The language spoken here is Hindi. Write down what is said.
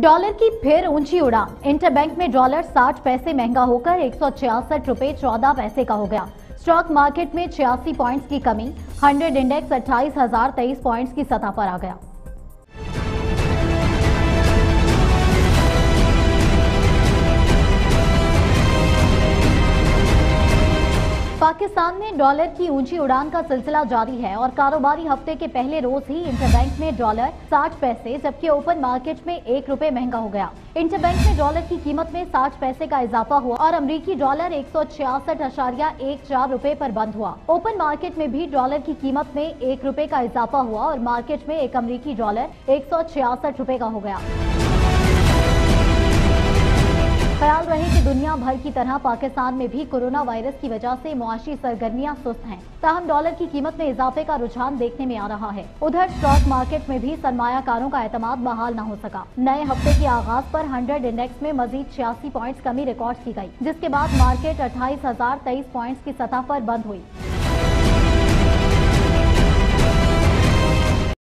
डॉलर की फिर ऊंची उड़ान। इंटरबैंक में डॉलर 60 पैसे महंगा होकर 166.14 का हो गया। स्टॉक मार्केट में 86 पॉइंट्स की कमी। 100 इंडेक्स 28,023 पॉइंट्स की सतह पर आ गया। पाकिस्तान में डॉलर की ऊंची उड़ान का सिलसिला जारी है और कारोबारी हफ्ते के पहले रोज ही इंटरबैंक में डॉलर 60 पैसे जबकि ओपन मार्केट में ₹1 महंगा हो गया। इंटरबैंक में डॉलर की कीमत में 60 पैसे का इजाफा हुआ और अमेरिकी डॉलर 166.14 रुपए पर बंद हुआ। ओपन मार्केट में भी डॉलर की कीमत में ₹1 का इजाफा हुआ और मार्केट में एक अमेरिकी डॉलर 166 रुपए का हो गया। ख्याल रहे कि दुनिया भर की तरह पाकिस्तान में भी कोरोना वायरस की वजह से मुआशी सरगर्मियां सुस्त हैं, ताहम डॉलर की कीमत में इजाफे का रुझान देखने में आ रहा है। उधर स्टॉक मार्केट में भी सरमायाकारों का एतमाद बहाल न हो सका। नए हफ्ते के आगाज पर 100 इंडेक्स में मजीद 86 पॉइंट्स कमी रिकॉर्ड की गई, जिसके बाद मार्केट 28,023 पॉइंट्स की सतह पर बंद हुई।